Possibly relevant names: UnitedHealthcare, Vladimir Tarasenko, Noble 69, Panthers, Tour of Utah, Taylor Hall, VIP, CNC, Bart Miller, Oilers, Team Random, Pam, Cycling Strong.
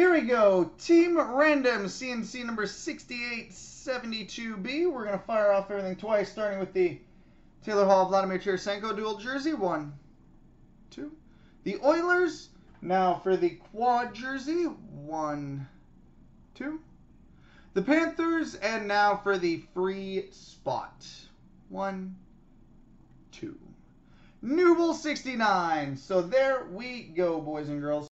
Here we go. Team Random, CNC number 6872B. We're going to fire off everything twice, starting with the Taylor Hall, Vladimir Tarasenko dual jersey. One, two. The Oilers. Now for the quad jersey. One, two. The Panthers. And now for the free spot. One, two. Noble 69. So there we go, boys and girls.